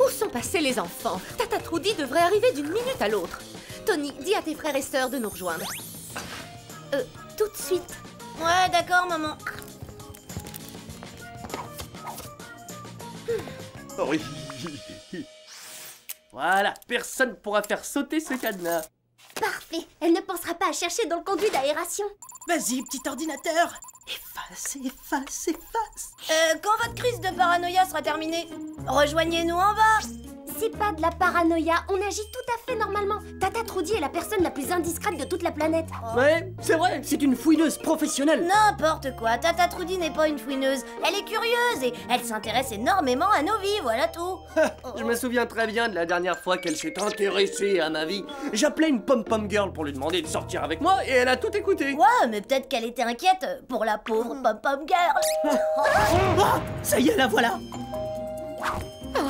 Où sont passés les enfants? Tata Trudy devrait arriver d'une minute à l'autre. Tony, dis à tes frères et sœurs de nous rejoindre. Tout de suite. Ouais, d'accord, maman. Oui. Voilà, personne ne pourra faire sauter ce cadenas. Parfait, elle ne pensera pas à chercher dans le conduit d'aération. Vas-y, petit ordinateur. Efface, efface, efface. Quand votre crise de paranoïa sera terminée, rejoignez-nous en bas. C'est pas de la paranoïa, on agit tout à fait normalement. Tata Trudy est la personne la plus indiscrète de toute la planète. Oh. Ouais, c'est vrai, c'est une fouineuse professionnelle. N'importe quoi, Tata Trudy n'est pas une fouineuse. Elle est curieuse et elle s'intéresse énormément à nos vies, voilà tout. Je me souviens très bien de la dernière fois qu'elle s'est intéressée à ma vie. J'appelais une pom-pom girl pour lui demander de sortir avec moi et elle a tout écouté. Ouais, mais peut-être qu'elle était inquiète pour la pauvre pom-pom girl. Oh, ça y est, la voilà. Oh,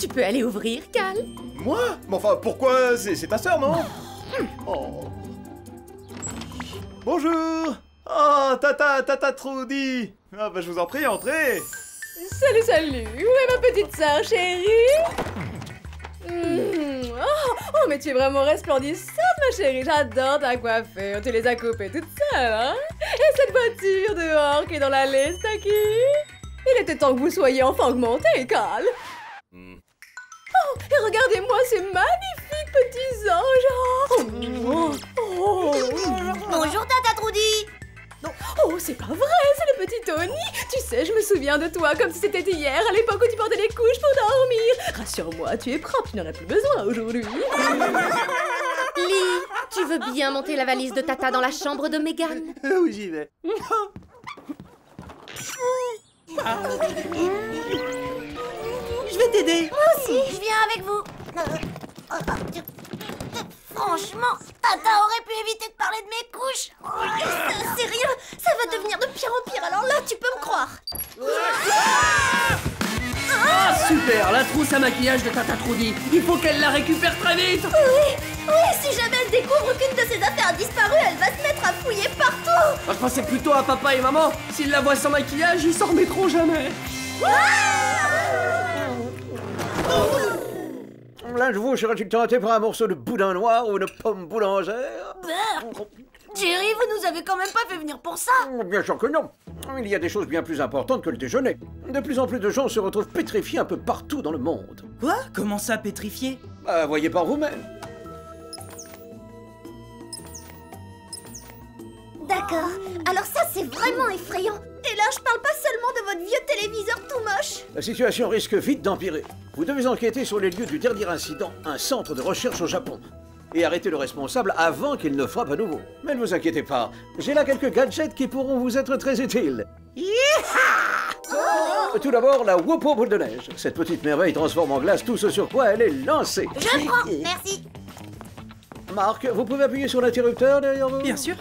tu peux aller ouvrir, Cal. Moi? Mais enfin, pourquoi? C'est ta sœur, non? Oh. Bonjour. Oh, tata Trudy. Ah bah, je vous en prie, entrez. Salut, salut. Où est ma petite sœur, chérie? Oh, mais tu es vraiment resplendissante, ma chérie. J'adore ta coiffure. Tu les as coupées toutes seules, hein? Et cette voiture dehors qui est dans l'allée, c'est à qui? Il était temps que vous soyez enfin augmenté, Cal. Oh, et regardez-moi ces magnifiques petits anges. Bonjour, Tata Trudy. Oh, c'est pas vrai, c'est le petit Tony. Tu sais, je me souviens de toi comme si c'était hier, à l'époque où tu portais les couches pour dormir. Rassure-moi, tu es propre, tu n'en as plus besoin aujourd'hui. Lee, tu veux bien monter la valise de Tata dans la chambre de Megan? Oui, j'y vais. Je vais t'aider. Moi aussi, je viens avec vous. Franchement, Tata aurait pu éviter de parler de mes couches. Sérieux, ça va devenir de pire en pire, alors là, tu peux me croire. Ah, super, la trousse à maquillage de Tata Trudy. Il faut qu'elle la récupère très vite. Oui, si jamais elle découvre qu'une de ses affaires a disparu, elle va se mettre à fouiller partout. Moi, je pensais plutôt à papa et maman. S'ils la voient sans maquillage, ils s'en remettront jamais. Là, je vous serais-tu tenté par un morceau de boudin noir ou une pomme boulangère? Jerry, vous nous avez quand même pas fait venir pour ça? Bien sûr que non. Il y a des choses bien plus importantes que le déjeuner. De plus en plus de gens se retrouvent pétrifiés un peu partout dans le monde. Quoi? Comment ça, pétrifiés? Bah, voyez par vous-même. D'accord. Alors ça, c'est vraiment effrayant. Et là, je parle pas seulement de votre vieux téléviseur tout moche. La situation risque vite d'empirer. Vous devez enquêter sur les lieux du dernier incident, un centre de recherche au Japon. Et arrêter le responsable avant qu'il ne frappe à nouveau. Mais ne vous inquiétez pas, j'ai là quelques gadgets qui pourront vous être très utiles. Tout d'abord, la Wopo boule de neige. Cette petite merveille transforme en glace tout ce sur quoi elle est lancée. Je prends, merci. Marc, vous pouvez appuyer sur l'interrupteur derrière vous? Bien sûr.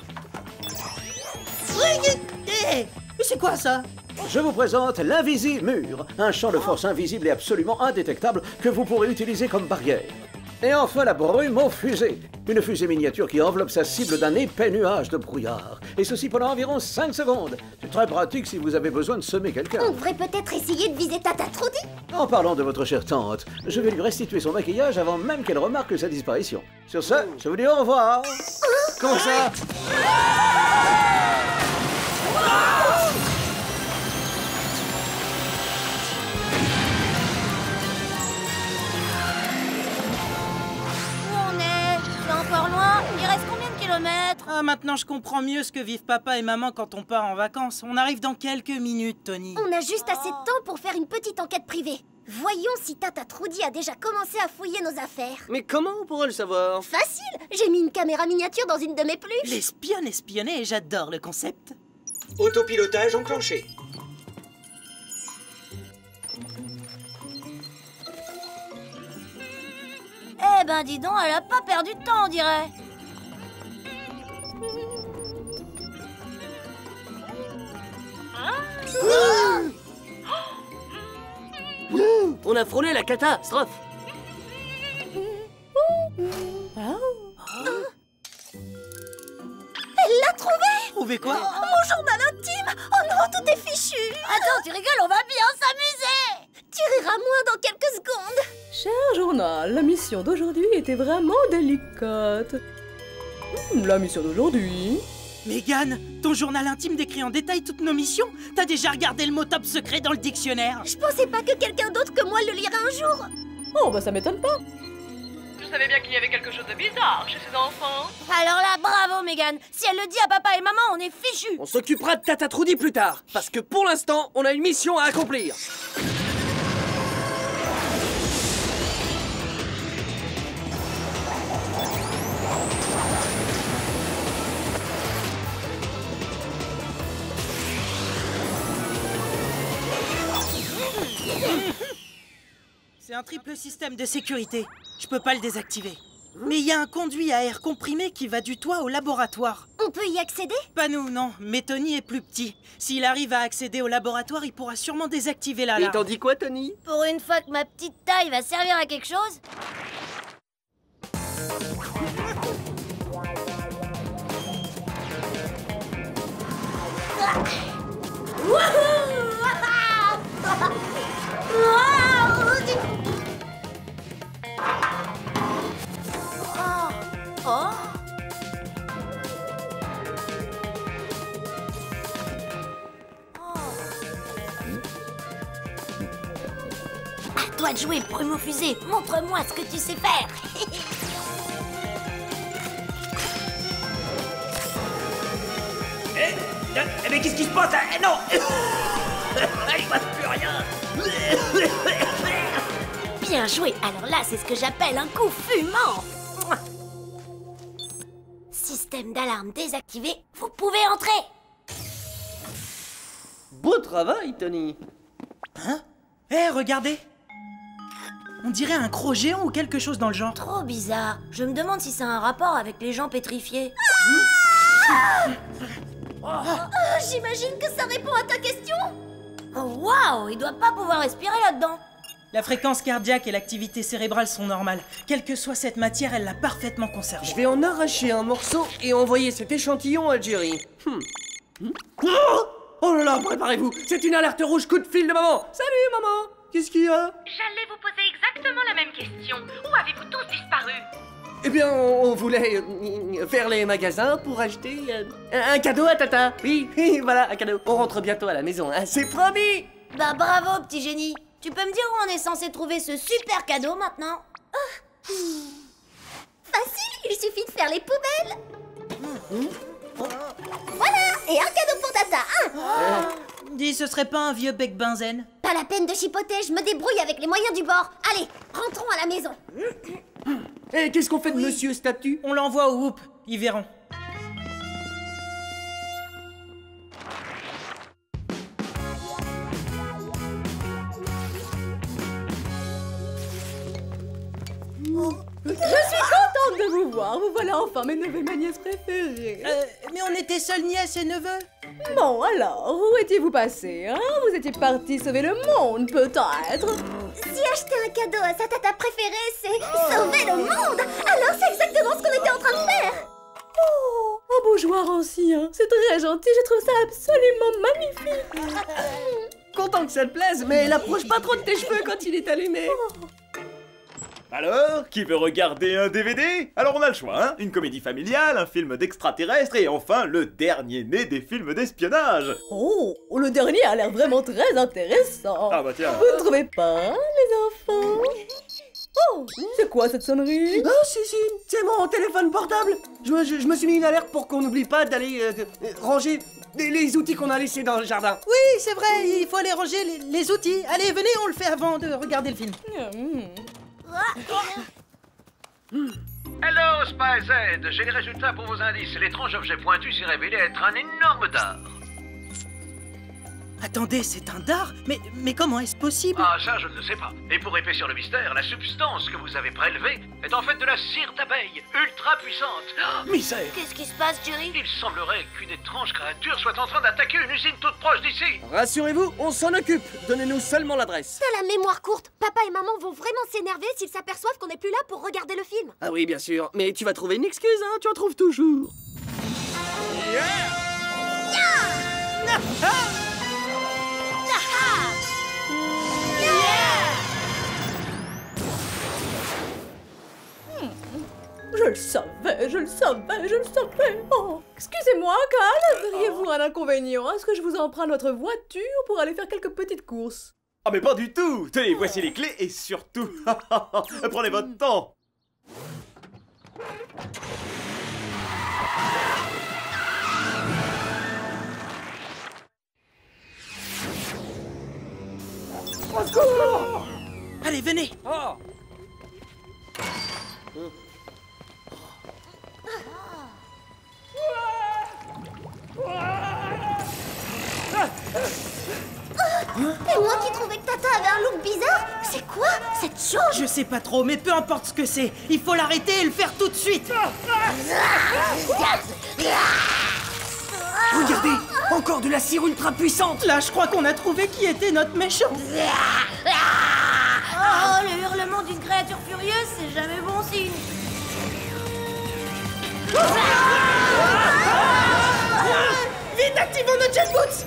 Mais c'est quoi ça? Je vous présente l'invisible mur, un champ de force invisible et absolument indétectable que vous pourrez utiliser comme barrière. Et enfin la brume aux fusées, une fusée miniature qui enveloppe sa cible d'un épais nuage de brouillard. Et ceci pendant environ 5 secondes. C'est très pratique si vous avez besoin de semer quelqu'un. On devrait peut-être essayer de viser Tata Trudy. En parlant de votre chère tante, je vais lui restituer son maquillage avant même qu'elle remarque sa disparition. Sur ce, je vous dis au revoir. Comment ça? Il reste combien de kilomètres? Ah, maintenant je comprends mieux ce que vivent papa et maman quand on part en vacances. On arrive dans quelques minutes, Tony. On a juste assez de temps pour faire une petite enquête privée. Voyons si Tata Trudy a déjà commencé à fouiller nos affaires. Mais comment on pourrait le savoir? Facile! J'ai mis une caméra miniature dans une de mes pluches. L'espionne espionnée, et j'adore le concept. Autopilotage enclenché. Eh ben dis donc, elle a pas perdu de temps, on dirait. On a frôlé la catastrophe. Elle l'a trouvé. Trouvé quoi? Mon journal intime. Oh non, tout est fichu. Attends, tu rigoles, on va bien s'amuser. Tu riras moins dans quelques secondes. Cher journal, la mission d'aujourd'hui était vraiment délicate. La mission d'aujourd'hui... Megan, ton journal intime décrit en détail toutes nos missions. T'as déjà regardé le mot top secret dans le dictionnaire? Je pensais pas que quelqu'un d'autre que moi le lirait un jour. Oh, bah ça m'étonne pas. Je savais bien qu'il y avait quelque chose de bizarre chez ces enfants. Alors là, bravo Megan. Si elle le dit à papa et maman, on est fichus. On s'occupera de Tata Trudy plus tard, parce que pour l'instant, on a une mission à accomplir. C'est un triple système de sécurité. Je peux pas le désactiver. Mais il y a un conduit à air comprimé qui va du toit au laboratoire. On peut y accéder? Pas nous, non. Mais Tony est plus petit. S'il arrive à accéder au laboratoire, il pourra sûrement désactiver l'alarme. Et t'en dis quoi, Tony? Pour une fois que ma petite taille va servir à quelque chose. À toi de jouer, prumeau fusée. Montre-moi ce que tu sais faire. Mais qu'est-ce qui se passe? Non, je vois plus rien. Bien joué. Alors là, c'est ce que j'appelle un coup fumant. Système d'alarme désactivé. Vous pouvez entrer. Beau travail, Tony. Hein? Hé, regardez. On dirait un croc géant ou quelque chose dans le genre. Trop bizarre. Je me demande si c'est un rapport avec les gens pétrifiés. J'imagine que ça répond à ta question. Waouh, il doit pas pouvoir respirer là-dedans. La fréquence cardiaque et l'activité cérébrale sont normales. Quelle que soit cette matière, elle l'a parfaitement conservée. Je vais en arracher un morceau et envoyer cet échantillon à Jerry. Oh là là, préparez-vous. C'est une alerte rouge coup de fil de maman. Salut, maman. Qu'est-ce qu'il y a? J'allais vous poser exactement la même question. Où avez-vous tous disparu? Eh bien, on voulait faire les magasins pour acheter un cadeau à Tata. Oui, voilà, un cadeau. On rentre bientôt à la maison, hein, c'est promis. Bah bravo, petit génie. Tu peux me dire où on est censé trouver ce super cadeau maintenant? Facile, il suffit de faire les poubelles. Voilà, et un cadeau pour Tata, hein? Dis, ce serait pas un vieux bec benzène? Pas la peine de chipoter, je me débrouille avec les moyens du bord. Allez, rentrons à la maison. Et qu'est-ce qu'on fait de Monsieur Statue? On l'envoie au WOOHP, ils verront. Je suis contente de vous voir, vous voilà enfin mes neveux et ma nièce préférés. Mais on était seuls nièces et neveux. Bon alors, où étiez-vous passés, hein? Vous étiez partis sauver le monde, peut-être? Si acheter un cadeau à sa tata préférée, c'est sauver le monde. Alors c'est exactement ce qu'on était en train de faire. Oh, un bougeoir ancien, c'est très gentil, je trouve ça absolument magnifique. Content que ça te plaise, mais n'approche pas trop de tes cheveux quand il est allumé. Alors, qui veut regarder un DVD? Alors on a le choix, hein? Une comédie familiale, un film d'extraterrestre et enfin le dernier né des films d'espionnage. Oh, le dernier a l'air vraiment très intéressant. Ah bah tiens. Vous ne trouvez pas, les enfants? Oh, c'est quoi cette sonnerie? Oh si, c'est mon téléphone portable. Je me suis mis une alerte pour qu'on n'oublie pas d'aller ranger les outils qu'on a laissés dans le jardin. Oui, c'est vrai, il faut aller ranger les outils. Allez, venez, on le fait avant de regarder le film. Hello, Spicehead. J'ai les résultats pour vos indices. L'étrange objet pointu s'est révélé être un énorme dard. Attendez, c'est un dard? Mais comment est-ce possible? Ah, ça, je ne sais pas. Et pour épaissir le mystère, la substance que vous avez prélevée est en fait de la cire d'abeille, ultra puissante. Oh, misère! Qu'est-ce qui se passe, Jerry? Il semblerait qu'une étrange créature soit en train d'attaquer une usine toute proche d'ici. Rassurez-vous, on s'en occupe. Donnez-nous seulement l'adresse. T'as la mémoire courte. Papa et maman vont vraiment s'énerver s'ils s'aperçoivent qu'on n'est plus là pour regarder le film. Ah oui, bien sûr. Mais tu vas trouver une excuse, hein? Tu en trouves toujours. Yeah! Yeah! Ah! Yeah! savais, je le savais, je le savais. Oh. Excusez-moi, Cal, auriez-vous un inconvénient? Est-ce que je vous emprunte votre voiture pour aller faire quelques petites courses? Ah mais pas du tout. Tenez, voici les clés et surtout, prenez votre temps. Allez, venez. C'est moi qui trouvais que Tata avait un look bizarre. C'est quoi cette chose? Je sais pas trop, mais peu importe ce que c'est, il faut l'arrêter et le faire tout de suite. Regardez, encore de la cire ultra puissante. Là, je crois qu'on a trouvé qui était notre méchant. Oh, le hurlement d'une créature furieuse, c'est jamais bon signe. Vite, activons notre jet boots.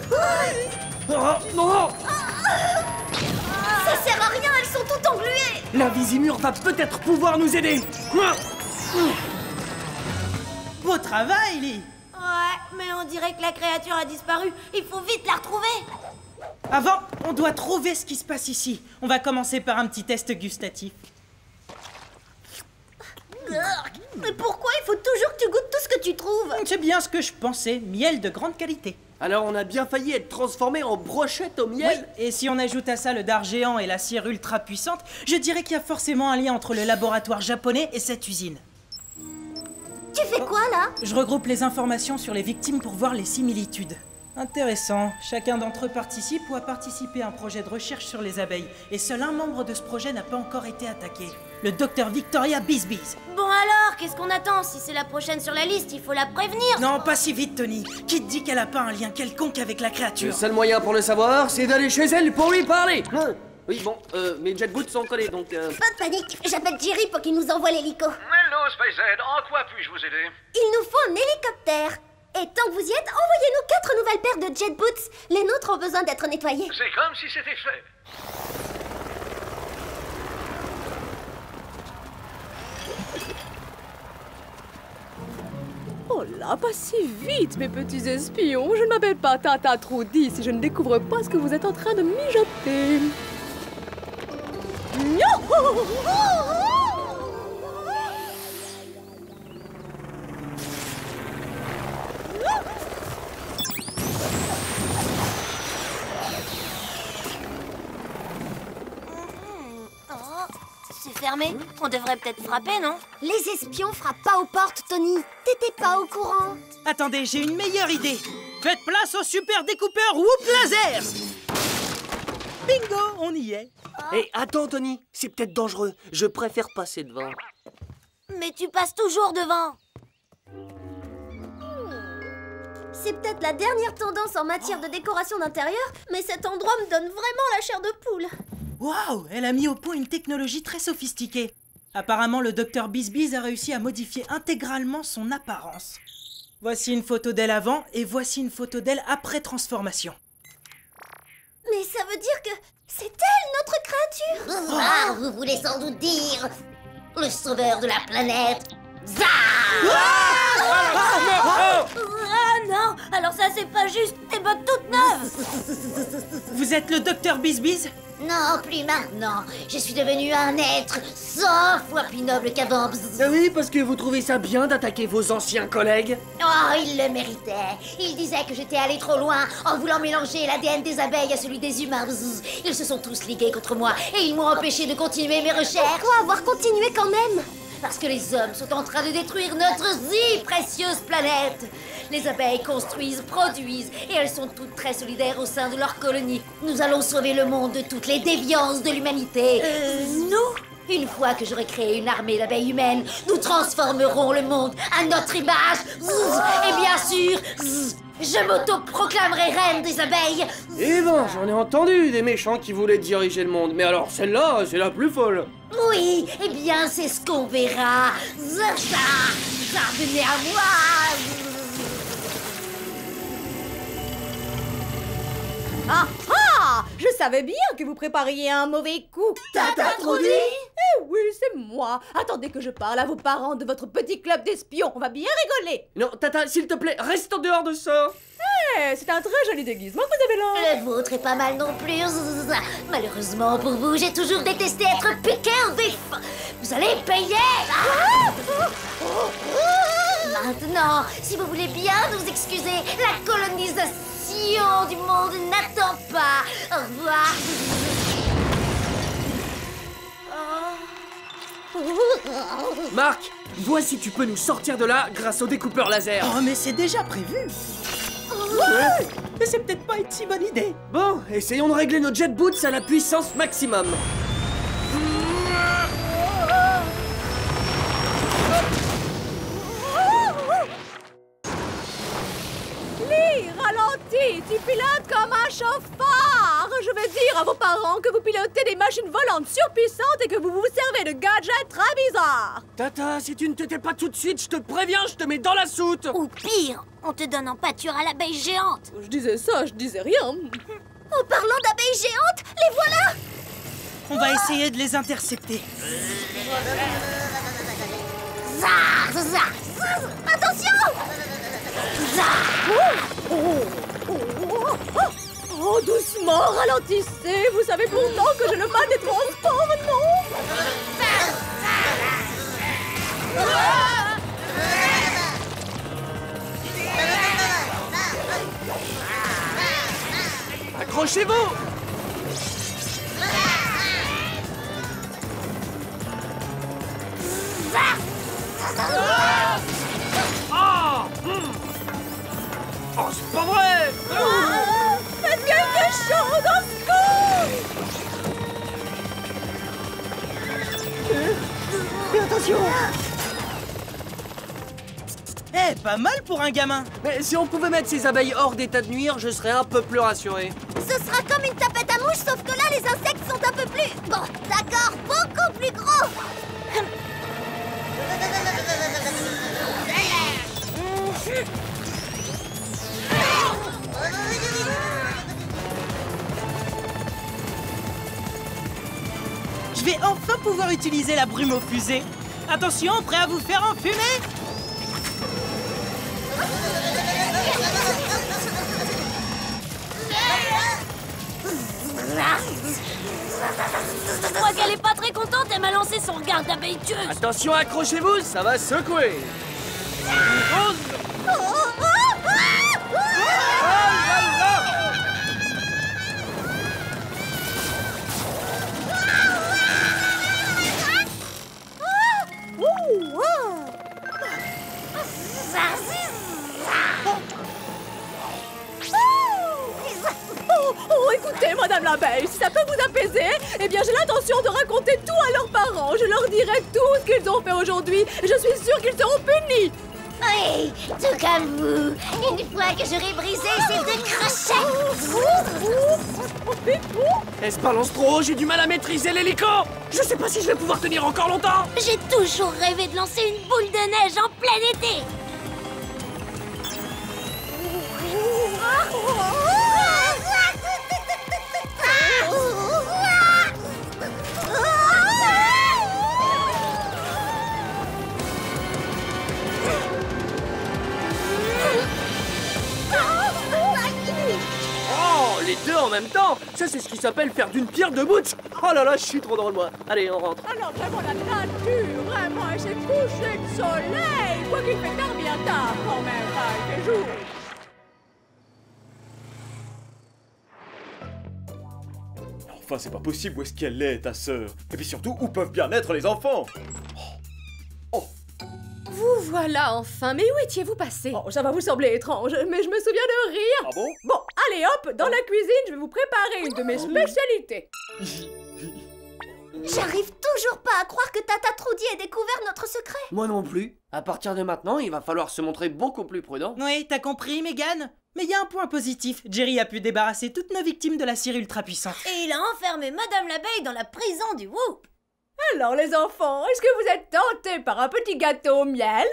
Non. Ça sert à rien, elles sont toutes engluées. L'invisimur va peut-être pouvoir nous aider. Beau travail, Lee. Ouais, mais on dirait que la créature a disparu. Il faut vite la retrouver. Avant, on doit trouver ce qui se passe ici. On va commencer par un petit test gustatif. Mais pourquoi il faut toujours que tu goûtes tout ce que tu trouves? C'est bien ce que je pensais, miel de grande qualité. Alors on a bien failli être transformé en brochette au miel. Oui, et si on ajoute à ça le dard géant et la cire ultra puissante, je dirais qu'il y a forcément un lien entre le laboratoire japonais et cette usine. Tu fais quoi là? Je regroupe les informations sur les victimes pour voir les similitudes. Intéressant. Chacun d'entre eux participe ou a participé à un projet de recherche sur les abeilles. Et seul un membre de ce projet n'a pas encore été attaqué. Le docteur Victoria Bisbiz. Bon alors, qu'est-ce qu'on attend? Si c'est la prochaine sur la liste, il faut la prévenir. Non, pas si vite, Tony. Qui te dit qu'elle a pas un lien quelconque avec la créature? Le seul moyen pour le savoir, c'est d'aller chez elle pour lui parler. Oui, bon, mes jet boots sont collés, donc... Pas de panique, j'appelle Jerry pour qu'il nous envoie l'hélico. Hello, Spicehead, en quoi puis-je vous aider? Il nous faut un hélicoptère. Et tant que vous y êtes, envoyez-nous 4 nouvelles paires de jet boots. Les nôtres ont besoin d'être nettoyés. C'est comme si c'était fait. Oh là, pas si vite, mes petits espions. Je ne m'appelle pas Tata Trudy si je ne découvre pas ce que vous êtes en train de mijoter. Fermé. On devrait peut-être frapper, non? Les espions frappent pas aux portes, Tony. T'étais pas au courant. Attendez, j'ai une meilleure idée. Faites place au super découpeur WOOHP laser. Bingo, on y est. Hey, attends, Tony. C'est peut-être dangereux. Je préfère passer devant. Mais tu passes toujours devant. C'est peut-être la dernière tendance en matière de décoration d'intérieur, mais cet endroit me donne vraiment la chair de poule. Waouh, elle a mis au point une technologie très sophistiquée. Apparemment, le docteur Bisbiz a réussi à modifier intégralement son apparence. Voici une photo d'elle avant et voici une photo d'elle après transformation. Mais ça veut dire que c'est elle, notre créature. Ah, vous voulez sans doute dire le sauveur de la planète. Zah! Ah non, alors ça c'est pas juste, tes bottes toutes neuves. Vous êtes le docteur Bisbiz? Non, plus maintenant. Je suis devenu un être 100 fois plus noble qu'avant. Oui, parce que vous trouvez ça bien d'attaquer vos anciens collègues? Oh, ils le méritaient. Ils disaient que j'étais allé trop loin en voulant mélanger l'ADN des abeilles à celui des humains. Ils se sont tous ligués contre moi et ils m'ont empêché de continuer mes recherches. Pourquoi avoir continué quand même? Parce que les hommes sont en train de détruire notre si précieuse planète. Les abeilles construisent, produisent, et elles sont toutes très solidaires au sein de leur colonie. Nous allons sauver le monde de toutes les déviances de l'humanité. Nous? Une fois que j'aurai créé une armée d'abeilles humaines, nous transformerons le monde à notre image. Et bien sûr, je m'auto-proclamerai reine des abeilles. Eh ben, j'en ai entendu des méchants qui voulaient diriger le monde, mais alors celle-là, c'est la plus folle. Oui, eh bien, c'est ce qu'on verra. Ça venait à moi. Ah ah! Je savais savais bien que vous prépariez un mauvais coup. Tata Trudy? Eh oui, c'est moi. Attendez que je parle à vos parents de votre petit club d'espions. On va bien rigoler. Non, Tata, s'il te plaît, reste en dehors de ça. Hey, c'est un très joli déguisement que vous avez là. Le vôtre est pas mal non plus. Malheureusement pour vous, j'ai toujours détesté être piqué en vif. Vous allez payer. Maintenant, si vous voulez bien nous excuser, la colonisation du monde n'attend pas. Au revoir. Marc, vois si tu peux nous sortir de là grâce au découpeur laser. Oh, mais c'est déjà prévu. Ouais, mais c'est peut-être pas une si bonne idée. Bon, essayons de régler nos jet boots à la puissance maximum. Lee, ralentis, tu pilotes comme un chauffard. Je vais dire à vos parents que vous pilotez des machines volantes surpuissantes et que vous vous servez de gadgets très bizarres. Tata, si tu ne t'étais pas tout de suite, je te préviens, je te mets dans la soute. Ou pire, on te donne en pâture à l'abeille géante. Je disais ça, je disais rien. En parlant d'abeilles géantes, les voilà. On va essayer de les intercepter. Zar, zar, zar. Attention. Oh, oh, oh, oh, oh, doucement, ralentissez. Vous savez pourtant que j'ai le mal des transports, non? Accrochez-vous. Oh, c'est pas vrai! Faites quelque chose, au secours! Attention! Eh, pas mal pour un gamin! Mais si on pouvait mettre ces abeilles hors d'état de nuire, je serais un peu plus rassuré. Ce sera comme une tapette à mouche, sauf que là, les insectes sont un peu plus... Bon, d'accord, beaucoup plus gros! Je vais enfin pouvoir utiliser la brume aux fusées. Attention, prêt à vous faire enfumer? Je crois qu'elle est pas très contente, elle m'a lancé son regard d'abeille tueuse. Attention, accrochez-vous, ça va secouer. Madame l'abeille, si ça peut vous apaiser, eh bien j'ai l'intention de raconter tout à leurs parents. Je leur dirai tout ce qu'ils ont fait aujourd'hui. Je suis sûre qu'ils seront punis. Oui, tout comme vous. Une fois que j'aurai brisé ces deux crochets. Elle se balance trop haut, j'ai du mal à maîtriser l'hélico. Je sais pas si je vais pouvoir tenir encore longtemps. J'ai toujours rêvé de lancer une boule de neige en plein été. En même temps, ça c'est ce qui s'appelle faire d'une pierre deux bouts. Oh là là, je suis trop drôle moi. Allez, on rentre. Alors vraiment la nature, vraiment, et c'est couché de soleil. Quoi qu'il fait tard, bien tard, quand même, là, il fait jour. Enfin, c'est pas possible, où est-ce qu'elle est, ta sœur? Et puis surtout, où peuvent bien être les enfants? Vous voilà enfin, mais où étiez-vous passé? Oh, ça va vous sembler étrange, mais je me souviens de rire. Ah bon? Bon, allez hop, dans la cuisine, je vais vous préparer une de mes spécialités. J'arrive toujours pas à croire que Tata Trudy ait découvert notre secret. Moi non plus. À partir de maintenant, il va falloir se montrer beaucoup plus prudent. Oui, t'as compris, Megan? Mais il y a un point positif, Jerry a pu débarrasser toutes nos victimes de la cire ultra-puissante. Et il a enfermé Madame l'abeille dans la prison du WOOHP. Alors les enfants, est-ce que vous êtes tentés par un petit gâteau au miel?